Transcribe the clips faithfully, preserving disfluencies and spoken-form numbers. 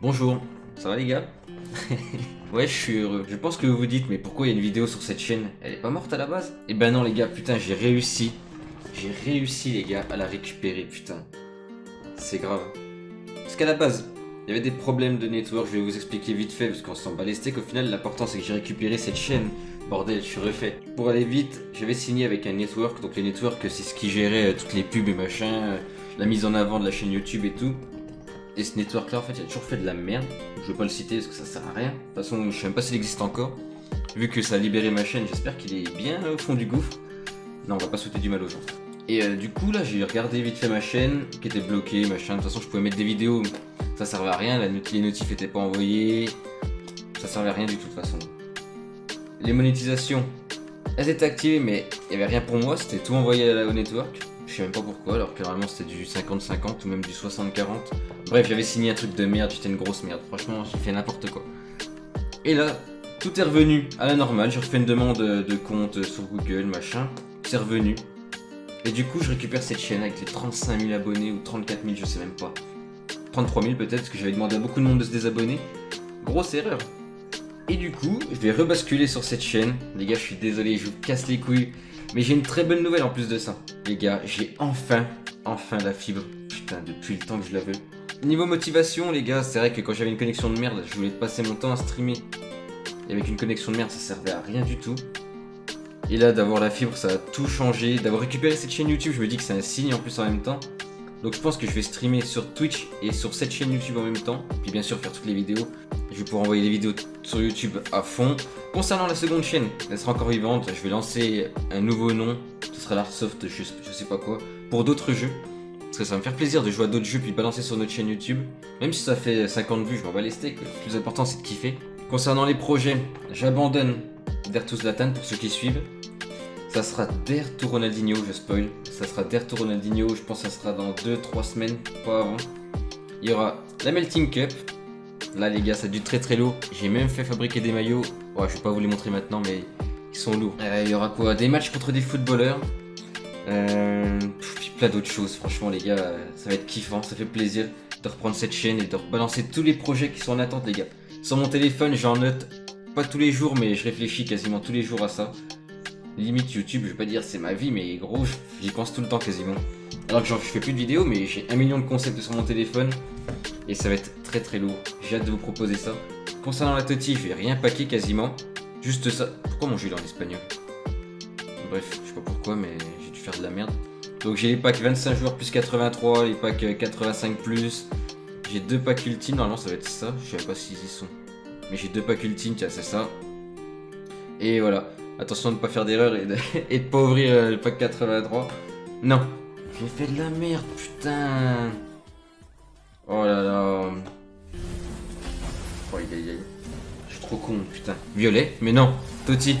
Bonjour, ça va les gars? Ouais, je suis heureux. Je pense que vous vous dites, mais pourquoi il y a une vidéo sur cette chaîne? Elle est pas morte à la base? Eh ben non les gars, putain, j'ai réussi. J'ai réussi les gars à la récupérer, putain. C'est grave. Parce qu'à la base, il y avait des problèmes de network, je vais vous expliquer vite fait, parce qu'on s'en bat les steaks. Qu'au final, l'important c'est que j'ai récupéré cette chaîne. Bordel, je suis refait. Pour aller vite, j'avais signé avec un network, donc les networks c'est ce qui gérait euh, toutes les pubs et machin, euh, la mise en avant de la chaîne YouTube et tout. Et ce network là en fait il a toujours fait de la merde, je vais pas le citer parce que ça sert à rien, de toute façon je sais même pas s'il existe encore. Vu que ça a libéré ma chaîne, j'espère qu'il est bien au fond du gouffre. Non, on va pas sauter du mal aux gens. Et euh, du coup là j'ai regardé vite fait ma chaîne qui était bloquée, machin, de toute façon je pouvais mettre des vidéos, ça servait à rien, la not les notifs étaient pas envoyés, ça servait à rien du tout de toute façon. Les monétisations, elles étaient activées mais il y avait rien pour moi, c'était tout envoyé au network. Je sais même pas pourquoi, alors que normalement c'était du cinquante cinquante ou même du soixante quarante. Bref, j'avais signé un truc de merde, j'étais une grosse merde. Franchement, j'ai fait n'importe quoi. Et là, tout est revenu à la normale. J'ai refait une demande de compte sur Google, machin. C'est revenu. Et du coup, je récupère cette chaîne avec les trente-cinq mille abonnés ou trente-quatre mille, je sais même pas. trente-trois mille peut-être, parce que j'avais demandé à beaucoup de monde de se désabonner. Grosse erreur. Et du coup, je vais rebasculer sur cette chaîne. Les gars, je suis désolé, je vous casse les couilles. Mais j'ai une très bonne nouvelle en plus de ça. Les gars, j'ai enfin, enfin la fibre. Putain, depuis le temps que je la veux. Niveau motivation, les gars, c'est vrai que quand j'avais une connexion de merde, je voulais passer mon temps à streamer. Et avec une connexion de merde, ça servait à rien du tout. Et là, d'avoir la fibre, ça a tout changé. D'avoir récupéré cette chaîne YouTube, je me dis que c'est un signe en plus en même temps. Donc je pense que je vais streamer sur Twitch et sur cette chaîne YouTube en même temps. Puis bien sûr, faire toutes les vidéos. Je vais pouvoir envoyer les vidéos sur YouTube à fond. Concernant la seconde chaîne, elle sera encore vivante. Je vais lancer un nouveau nom. Ce sera LardSoft, je, je sais pas quoi. Pour d'autres jeux. Parce que ça va me faire plaisir de jouer à d'autres jeux puis balancer sur notre chaîne YouTube. Même si ça fait cinquante vues, je m'en bats les steaks. Le plus important, c'est de kiffer. Concernant les projets, j'abandonne Dertus Latin pour ceux qui suivent. Ça sera Dertus Ronaldinho, je spoil. Ça sera Dertus Ronaldinho, je pense que ça sera dans deux trois semaines, pas avant. Il y aura la Melting Cup. Là les gars, ça a du très très lourd. J'ai même fait fabriquer des maillots. Ouais, je vais pas vous les montrer maintenant, mais ils sont lourds. Euh, il y aura quoi? Des matchs contre des footballeurs. Euh, puis plein d'autres choses. Franchement les gars, ça va être kiffant. Ça fait plaisir de reprendre cette chaîne et de rebalancer tous les projets qui sont en attente les gars. Sur mon téléphone, j'en note pas tous les jours, mais je réfléchis quasiment tous les jours à ça. Limite YouTube, je vais pas dire c'est ma vie, mais gros, j'y pense tout le temps quasiment. Alors que genre, je fais plus de vidéos, mais j'ai un million de concepts sur mon téléphone. Et ça va être très très lourd. J'ai hâte de vous proposer ça. Concernant la TOTI, je vais rien paquer quasiment. Juste ça. Pourquoi mon jeu est en espagnol? Bref, je sais pas pourquoi, mais j'ai dû faire de la merde. Donc j'ai les packs vingt-cinq joueurs plus quatre-vingt-trois, les packs quatre-vingt-cinq plus. J'ai deux packs ultimes, normalement ça va être ça. Je sais pas s'ils y sont. Mais j'ai deux packs ultimes, tiens, c'est ça. Et voilà. Attention de ne pas faire d'erreur et de ne pas ouvrir le pack quatre-vingt-trois. Non. J'ai fait de la merde, putain. Oh là là. Oh, il est... Je suis trop con, putain. Violet, mais non. Toti.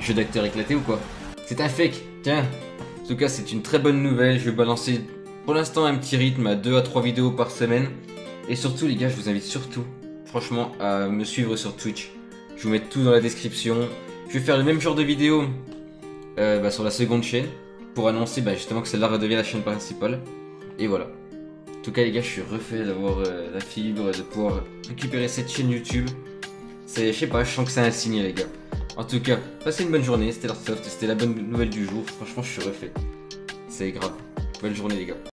Jeu d'acteur éclaté ou quoi? C'est un fake. Tiens. En tout cas, c'est une très bonne nouvelle. Je vais balancer pour l'instant un petit rythme à deux à trois vidéos par semaine. Et surtout, les gars, je vous invite surtout, franchement, à me suivre sur Twitch. Je vous mets tout dans la description. Je vais faire le même genre de vidéo euh, bah, sur la seconde chaîne. Pour annoncer bah, justement que celle-là redevient la chaîne principale. Et voilà. En tout cas les gars, je suis refait d'avoir euh, la fibre, de pouvoir récupérer cette chaîne YouTube. Je sais pas, je sens que c'est un signe les gars. En tout cas, passez une bonne journée, c'était LardSoft, c'était la bonne nouvelle du jour. Franchement, je suis refait. C'est grave. Bonne journée les gars.